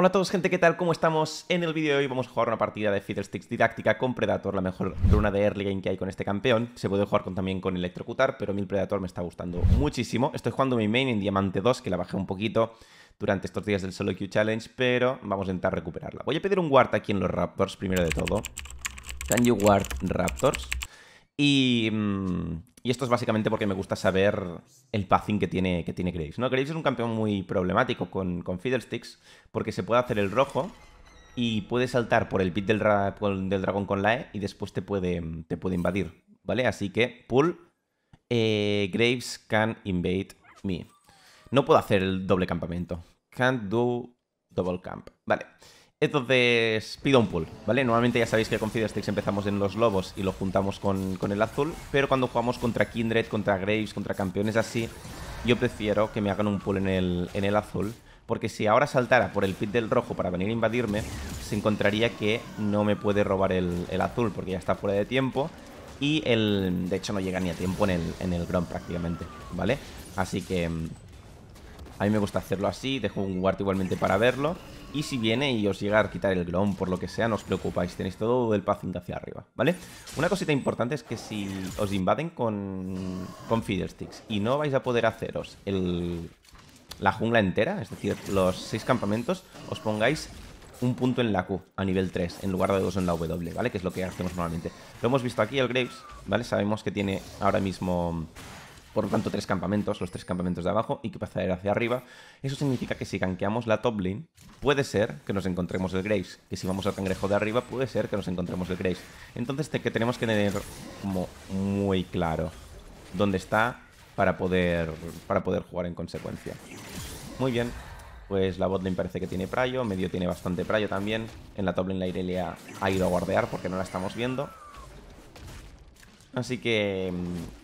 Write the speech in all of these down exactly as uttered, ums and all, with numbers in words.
Hola a todos, gente, ¿qué tal? ¿Cómo estamos? En el vídeo de hoy vamos a jugar una partida de Fiddlesticks didáctica con Predator, la mejor runa de early game que hay con este campeón. Se puede jugar con, también con Electrocutar, pero a mí el Predator me está gustando muchísimo. Estoy jugando mi main en Diamante dos, que la bajé un poquito durante estos días del Solo Queue Challenge, pero vamos a intentar recuperarla. Voy a pedir un ward aquí en los Raptors, primero de todo. Can you ward Raptors? Y, y esto es básicamente porque me gusta saber el pathing que tiene, que tiene Graves, ¿no? Graves es un campeón muy problemático con, con Fiddlesticks, porque se puede hacer el rojo y puede saltar por el pit del, del dragón con la E y después te puede, te puede invadir, ¿vale? Así que, pull, eh, Graves can invade me. No puedo hacer el doble campamento. Can't do double camp. Vale. Entonces, pido un pull, ¿vale? Normalmente ya sabéis que con Fiddlesticks empezamos en los lobos y lo juntamos con, con el azul, pero cuando jugamos contra Kindred, contra Graves, contra campeones así, yo prefiero que me hagan un pull en el, en el azul, porque si ahora saltara por el pit del rojo para venir a invadirme, se encontraría que no me puede robar el, el azul, porque ya está fuera de tiempo, y el de hecho no llega ni a tiempo en el, en el ground prácticamente, ¿vale? Así que a mí me gusta hacerlo así, dejo un ward igualmente para verlo. Y si viene y os llega a quitar el ground por lo que sea, no os preocupáis, tenéis todo el pathing hacia arriba, ¿vale? Una cosita importante es que si os invaden con, con Fiddlesticks y no vais a poder haceros el, la jungla entera, es decir, los seis campamentos, os pongáis un punto en la Q a nivel tres en lugar de dos en la W, ¿vale? Que es lo que hacemos normalmente. Lo hemos visto aquí, el Graves, ¿vale? Sabemos que tiene ahora mismo, por lo tanto, tres campamentos, los tres campamentos de abajo, y que pasará hacia arriba. Eso significa que si gankeamos la top lane, puede ser que nos encontremos el Graves. Que si vamos al cangrejo de arriba, puede ser que nos encontremos el Graves. Entonces te, que tenemos que tener como muy claro dónde está para poder, para poder jugar en consecuencia. Muy bien, pues la bot lane parece que tiene Prayo, medio tiene bastante Prayo también. En la top lane la Irelia ha ido a guardear porque no la estamos viendo. Así que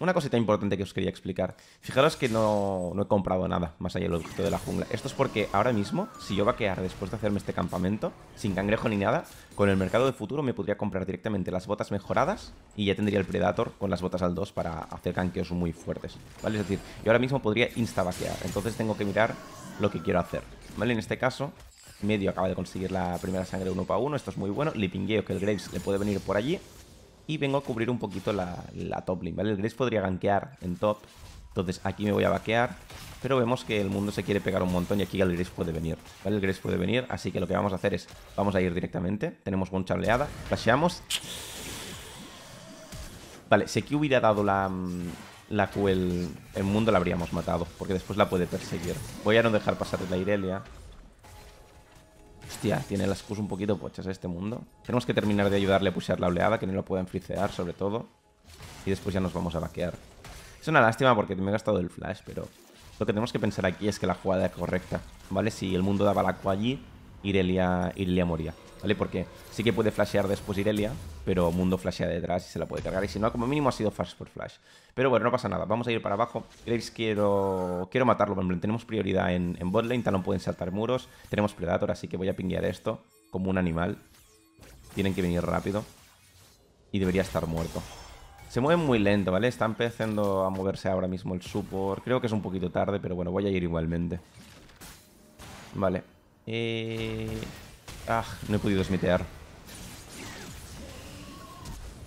una cosita importante que os quería explicar. Fijaros que no, no he comprado nada más allá del objeto de la jungla. Esto es porque ahora mismo, si yo vaquear después de hacerme este campamento, sin cangrejo ni nada, con el mercado de futuro me podría comprar directamente las botas mejoradas y ya tendría el Predator con las botas al dos para hacer ganqueos muy fuertes, ¿vale? Es decir, yo ahora mismo podría insta-vaquear. Entonces tengo que mirar lo que quiero hacer, ¿vale? En este caso, medio acaba de conseguir la primera sangre uno para uno. Esto es muy bueno. Le pingueo que el Graves le puede venir por allí. Y vengo a cubrir un poquito la, la top lane, ¿vale? El Graves podría gankear en top. Entonces aquí me voy a vaquear. Pero vemos que el mundo se quiere pegar un montón. Y aquí el Graves puede venir, ¿vale? El Graves puede venir. Así que lo que vamos a hacer es, vamos a ir directamente. Tenemos buen chaleada. Flasheamos. Vale, si aquí hubiera dado la, la Q el, el mundo, la habríamos matado, porque después la puede perseguir. Voy a no dejar pasar la Irelia. Hostia, tiene las Qs un poquito pochas este mundo. Tenemos que terminar de ayudarle a pushear la oleada, que no lo puedan frisear sobre todo. Y después ya nos vamos a vaquear. Es una lástima porque me he gastado el flash, pero lo que tenemos que pensar aquí es que la jugada es correcta, ¿vale? Si el mundo daba la Q allí, Irelia, Irelia moría, ¿vale? Porque sí que puede flashear después Irelia, pero mundo flashea detrás y se la puede cargar. Y si no, como mínimo ha sido fast por flash. Pero bueno, no pasa nada. Vamos a ir para abajo. Graves quiero, quiero matarlo. Tenemos prioridad en, en botlane. Talon pueden saltar muros. Tenemos Predator, así que voy a pinguear esto como un animal. Tienen que venir rápido. Y debería estar muerto. Se mueven muy lento, ¿vale? Está empezando a moverse ahora mismo el support. Creo que es un poquito tarde, pero bueno, voy a ir igualmente. Vale. Eh... Ah, no he podido smitear.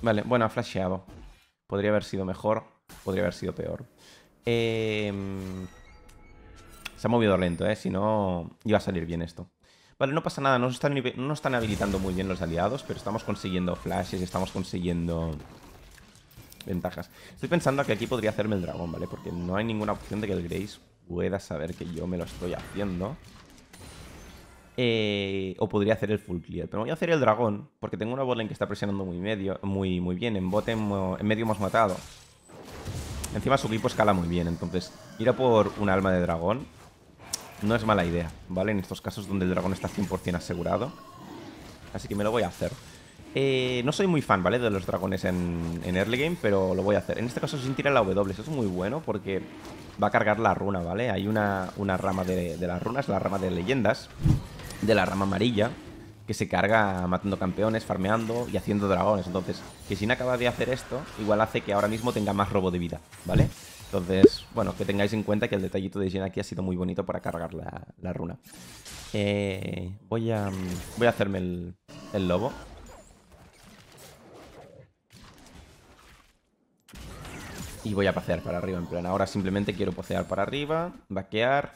Vale, bueno, ha flasheado. Podría haber sido mejor, podría haber sido peor. Eh... Se ha movido lento, ¿eh? Si no, iba a salir bien esto. Vale, no pasa nada, no nos están, no nos están habilitando muy bien los aliados, pero estamos consiguiendo flashes, estamos consiguiendo ventajas. Estoy pensando que aquí podría hacerme el dragón, ¿vale? Porque no hay ninguna opción de que el Graves pueda saber que yo me lo estoy haciendo. Eh, o podría hacer el full clear, pero voy a hacer el dragón porque tengo una botlane que está presionando muy, medio, muy, muy bien. En bot en, en medio hemos matado. Encima su equipo escala muy bien, entonces ir a por un alma de dragón no es mala idea, ¿vale? En estos casos donde el dragón está cien por cien asegurado. Así que me lo voy a hacer. eh, No soy muy fan, ¿vale? De los dragones en, en early game, pero lo voy a hacer. En este caso sin tirar la W, eso es muy bueno porque va a cargar la runa, ¿vale? Hay una, una rama de, de las runas, la rama de leyendas, de la rama amarilla, que se carga matando campeones, farmeando y haciendo dragones. Entonces, que si no acaba de hacer esto, igual hace que ahora mismo tenga más robo de vida, ¿vale? Entonces, bueno, que tengáis en cuenta que el detallito de Jhin aquí ha sido muy bonito para cargar la, la runa. Eh, voy a voy a hacerme el, el lobo. Y voy a pasear para arriba, en plan, ahora simplemente quiero pasear para arriba, vaquear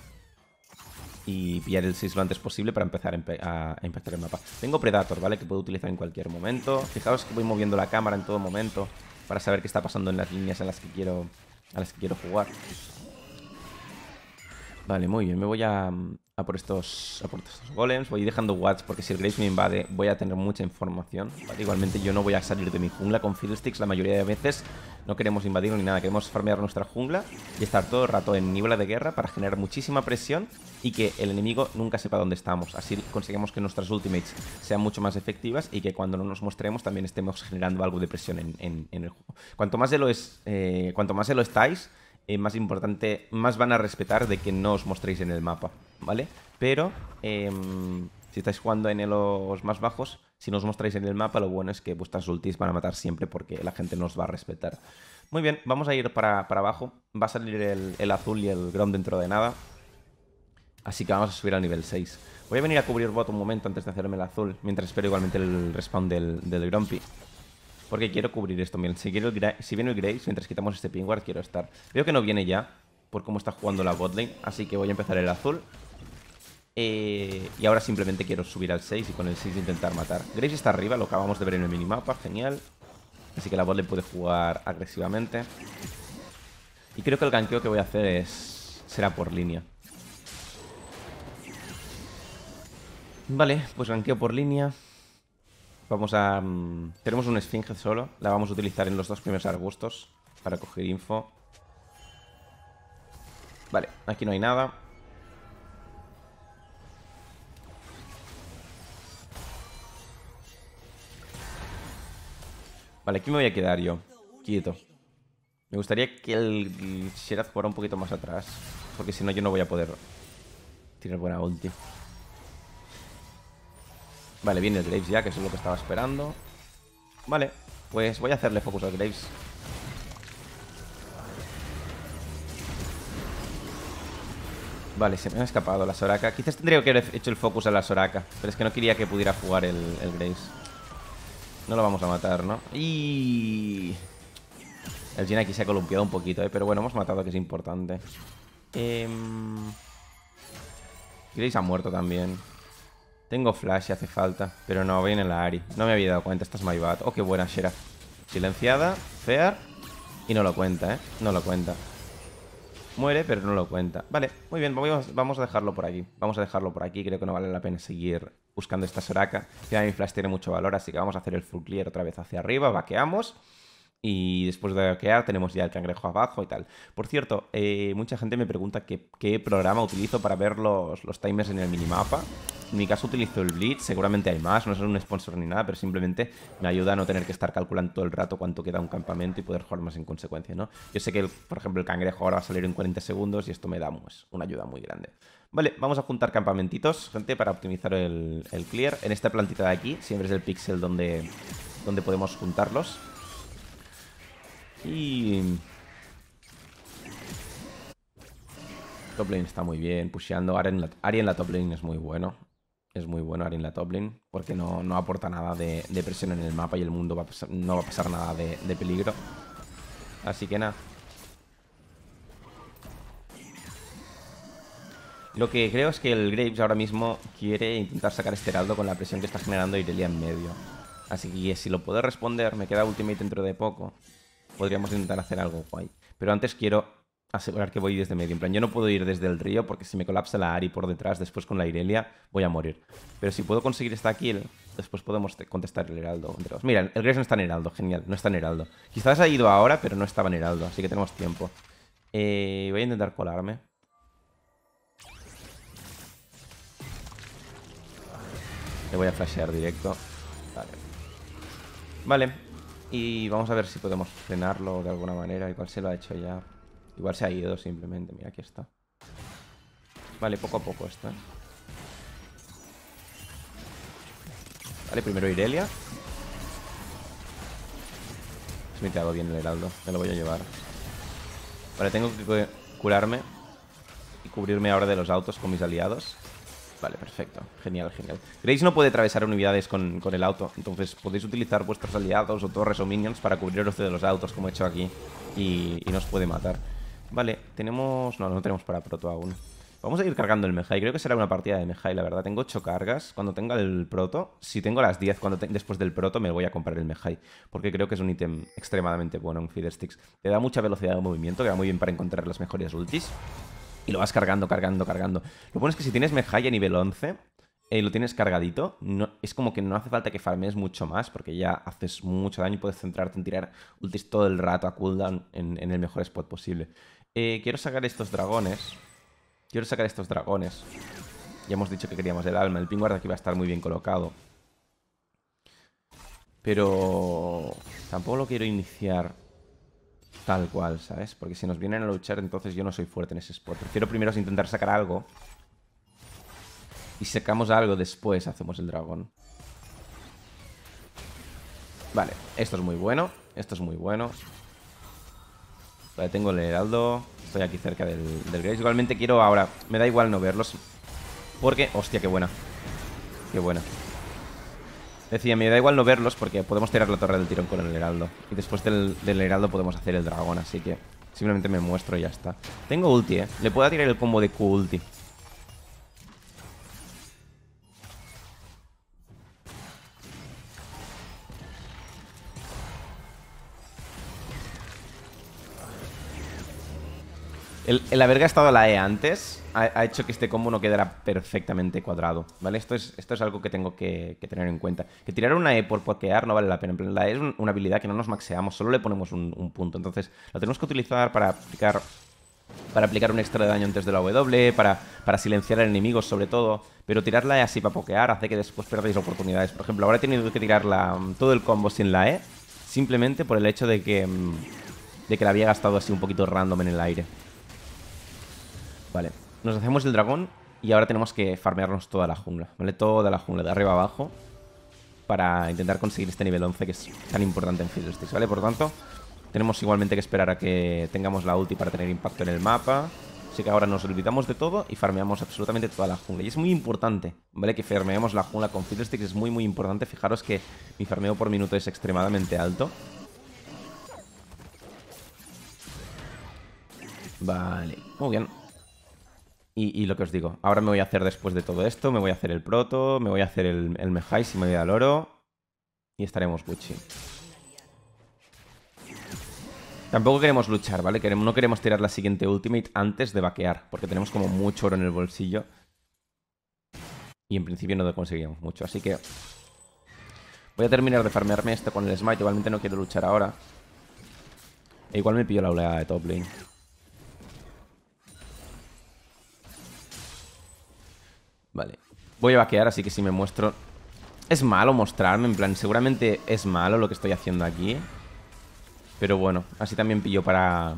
y pillar el seis lo antes posible para empezar a, a impactar el mapa. Tengo Predator, ¿vale? Que puedo utilizar en cualquier momento. Fijaos que voy moviendo la cámara en todo momento para saber qué está pasando en las líneas en las que quiero, a las que quiero jugar. Vale, muy bien. Me voy a, a, por estos, a por estos golems. Voy dejando watch porque si el Graves me invade voy a tener mucha información. Vale, igualmente yo no voy a salir de mi jungla con Fiddlesticks. La mayoría de veces no queremos invadirlo ni nada. Queremos farmear nuestra jungla y estar todo el rato en niebla de guerra para generar muchísima presión y que el enemigo nunca sepa dónde estamos. Así conseguimos que nuestras ultimates sean mucho más efectivas y que cuando no nos mostremos también estemos generando algo de presión en, en, en el juego. Cuanto más de lo es, eh, cuanto más de lo estáis, Eh, más importante, más van a respetar de que no os mostréis en el mapa, ¿vale? Pero eh, si estáis jugando en los más bajos, si no os mostráis en el mapa, lo bueno es que vuestras ultis van a matar siempre porque la gente no os va a respetar. Muy bien, vamos a ir para, para abajo. Va a salir el, el azul y el ground dentro de nada. Así que vamos a subir al nivel seis. Voy a venir a cubrir bot un momento antes de hacerme el azul, mientras espero igualmente el respawn del, del Grumpy. Porque quiero cubrir esto, miren, si, quiero el si viene el Graves, mientras quitamos este pingüar quiero estar. Veo que no viene ya, por cómo está jugando la botlane, así que voy a empezar el azul. Eh, y ahora simplemente quiero subir al seis y con el seis intentar matar. Graves está arriba, lo acabamos de ver en el minimapa, genial. Así que la botlane puede jugar agresivamente. Y creo que el ganqueo que voy a hacer es será por línea. Vale, pues ganqueo por línea. Vamos a... Um, tenemos un esfinge solo. La vamos a utilizar en los dos primeros arbustos para coger info. Vale, aquí no hay nada. Vale, aquí me voy a quedar yo. Quieto. Me gustaría que el Xerath fuera un poquito más atrás, porque si no yo no voy a poder tirar buena ulti. Vale, viene el Graves ya, que eso es lo que estaba esperando. Vale, pues voy a hacerle focus al Graves. Vale, se me ha escapado la Soraka. Quizás tendría que haber hecho el focus a la Soraka, pero es que no quería que pudiera jugar el, el Graves. No lo vamos a matar, ¿no? Y... el Jhin aquí se ha columpiado un poquito, ¿eh? Pero bueno, hemos matado, que es importante. Eh... Graves ha muerto también. Tengo flash si hace falta, pero no, viene la Ari. No me había dado cuenta, esta es my bad. Oh, qué buena Xerath. Silenciada, fear. Y no lo cuenta, ¿eh? No lo cuenta. Muere, pero no lo cuenta. Vale, muy bien, vamos a dejarlo por aquí. Vamos a dejarlo por aquí, creo que no vale la pena seguir buscando esta Soraka. Ya mi flash tiene mucho valor, así que vamos a hacer el full clear otra vez hacia arriba, vaqueamos. Y después de vaquear tenemos ya el cangrejo abajo y tal. Por cierto, eh, mucha gente me pregunta qué, qué programa utilizo para ver los, los timers en el minimapa. En mi caso utilizo el Blitz, seguramente hay más, no es un sponsor ni nada, pero simplemente me ayuda a no tener que estar calculando todo el rato cuánto queda un campamento y poder jugar más en consecuencia, ¿no? Yo sé que, el, por ejemplo, el cangrejo ahora va a salir en cuarenta segundos y esto me da pues, una ayuda muy grande. Vale, vamos a juntar campamentitos, gente, para optimizar el, el clear. En esta plantita de aquí siempre es el pixel donde, donde podemos juntarlos. Y... top lane está muy bien, pusheando. Ari en la, Ari en la top lane es muy bueno. Es muy bueno Ari en la top lane, porque no, no aporta nada de, de presión en el mapa y el mundo va a pasar, no va a pasar nada de, de peligro. Así que nada. Lo que creo es que el Graves ahora mismo quiere intentar sacar este heraldo con la presión que está generando Irelia en medio. Así que si lo puedo responder, me queda ultimate dentro de poco. Podríamos intentar hacer algo guay. Pero antes quiero... asegurar que voy desde medio, en plan, yo no puedo ir desde el río porque si me colapsa la Ari por detrás, después con la Irelia, voy a morir. Pero si puedo conseguir esta kill, después podemos contestar el heraldo entre dos. Mira, el Graves no está en heraldo, genial, no está en heraldo. Quizás ha ido ahora, pero no estaba en heraldo, así que tenemos tiempo. Eh, voy a intentar colarme. Le voy a flashear directo. Vale. Vale, y vamos a ver si podemos frenarlo de alguna manera, igual se lo ha hecho ya. Igual se ha ido simplemente, mira, aquí está. Vale, poco a poco esto, ¿eh? Vale, primero Irelia. Me he quedado bien el heraldo, me lo voy a llevar. Vale, tengo que curarme y cubrirme ahora de los autos con mis aliados. Vale, perfecto. Genial, genial. Graves no puede atravesar unidades con, con el auto, entonces podéis utilizar vuestros aliados o torres o minions para cubriros de los autos, como he hecho aquí, y, y nos puede matar. Vale, tenemos... No, no tenemos para Proto aún. Vamos a ir cargando el Mejai. Creo que será una partida de Mejai, la verdad. Tengo ocho cargas. Cuando tenga el Proto, si tengo las diez cuando te... después del Proto, me voy a comprar el Mejai, porque creo que es un ítem extremadamente bueno en Fiddlesticks. Te da mucha velocidad de movimiento, que va muy bien para encontrar las mejores ultis. Y lo vas cargando, cargando, cargando. Lo bueno es que si tienes Mejai a nivel once y eh, lo tienes cargadito, no, es como que no hace falta que farmes mucho más, porque ya haces mucho daño y puedes centrarte en tirar ultis todo el rato a cooldown en, en el mejor spot posible. Eh, quiero sacar estos dragones. Quiero sacar estos dragones. Ya hemos dicho que queríamos el alma. El pingüard aquí va a estar muy bien colocado, pero tampoco lo quiero iniciar tal cual, ¿sabes? Porque si nos vienen a luchar, entonces yo no soy fuerte en ese spot. Prefiero primero intentar sacar algo, y si sacamos algo después hacemos el dragón. Vale, esto es muy bueno. Esto es muy bueno. Vale, tengo el heraldo. Estoy aquí cerca del, del Graves. Igualmente quiero ahora... Me da igual no verlos, porque... Hostia, qué buena. Qué buena. Decía, me da igual no verlos porque podemos tirar la torre del tirón con el heraldo. Y después del, del heraldo podemos hacer el dragón, así que simplemente me muestro y ya está. Tengo ulti, ¿eh? Le puedo tirar el combo de Q ulti. El, el haber gastado la E antes ha, ha hecho que este combo no quedara perfectamente cuadrado, ¿vale? Esto es, esto es algo que tengo que, que tener en cuenta. Que tirar una E por pokear no vale la pena. La E es un, una habilidad que no nos maxeamos, solo le ponemos un, un punto. Entonces, lo tenemos que utilizar para aplicar, para aplicar un extra de daño antes de la W, para, para silenciar al enemigo sobre todo. Pero tirar la E así para pokear hace que después perdáis oportunidades. Por ejemplo, ahora he tenido que tirar la, todo el combo sin la E, simplemente por el hecho de que, de que la había gastado así un poquito random en el aire. Vale, nos hacemos el dragón y ahora tenemos que farmearnos toda la jungla, ¿vale? Toda la jungla, de arriba abajo, para intentar conseguir este nivel once que es tan importante en Fiddlesticks, ¿vale? Por tanto, tenemos igualmente que esperar a que tengamos la ulti para tener impacto en el mapa. Así que ahora nos olvidamos de todo y farmeamos absolutamente toda la jungla. Y es muy importante, ¿vale? Que farmeemos la jungla con Fiddlesticks, es muy muy importante. Fijaros que mi farmeo por minuto es extremadamente alto. Vale, muy bien. Y, y lo que os digo, ahora me voy a hacer después de todo esto, me voy a hacer el Proto, me voy a hacer el, el Mejai si me voy al oro, y estaremos Gucci. Tampoco queremos luchar, ¿vale? Queremos, no queremos tirar la siguiente ultimate antes de vaquear, porque tenemos como mucho oro en el bolsillo y en principio no lo conseguíamos mucho, así que voy a terminar de farmearme esto con el smite. Igualmente no quiero luchar ahora, e igual me pillo la oleada de top lane. Vale, voy a vaquear, así que si me muestro... Es malo mostrarme, en plan, seguramente es malo lo que estoy haciendo aquí. Pero bueno, así también pillo para...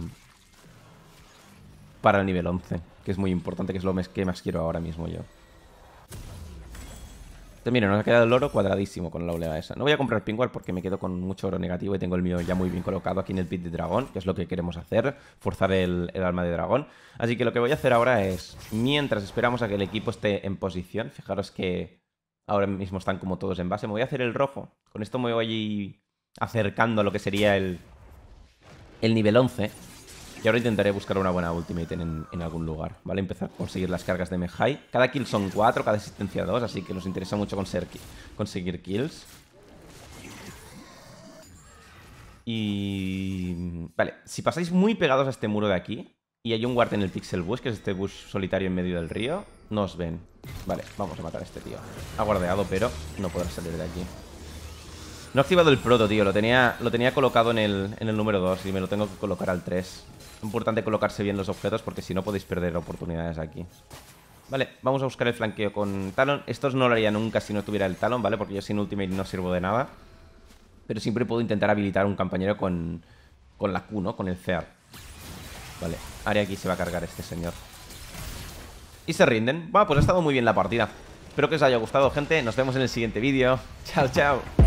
Para el nivel once, que es muy importante, que es lo que más quiero ahora mismo yo. Entonces, mira, nos ha quedado el oro cuadradísimo con la oleada esa. No voy a comprar pingüar porque me quedo con mucho oro negativo y tengo el mío ya muy bien colocado aquí en el pit de dragón, que es lo que queremos hacer, forzar el, el alma de dragón. Así que lo que voy a hacer ahora es, mientras esperamos a que el equipo esté en posición, fijaros que ahora mismo están como todos en base, me voy a hacer el rojo. Con esto me voy acercando a lo que sería el, el nivel once. Y ahora intentaré buscar una buena ultimate en, en algún lugar, ¿vale? Empezar a conseguir las cargas de Mejai. Cada kill son cuatro, cada asistencia dos, así que nos interesa mucho conseguir, conseguir kills. Y... Vale, si pasáis muy pegados a este muro de aquí y hay un guard en el pixel bush, que es este bush solitario en medio del río, no os ven. Vale, vamos a matar a este tío. Ha guardeado, pero no podrá salir de aquí. No he activado el Proto, tío. Lo tenía, lo tenía colocado en el, en el número dos y me lo tengo que colocar al tres. Importante colocarse bien los objetos porque si no podéis perder oportunidades aquí. Vale, vamos a buscar el flanqueo con Talon. Estos no lo haría nunca si no tuviera el Talon, ¿vale? Porque yo sin ultimate no sirvo de nada. Pero siempre puedo intentar habilitar un compañero con, con la Q, ¿no? Con el C E A R. Vale, Ari aquí se va a cargar este señor. Y se rinden. Va, pues ha estado muy bien la partida. Espero que os haya gustado, gente. Nos vemos en el siguiente vídeo. Chao, chao.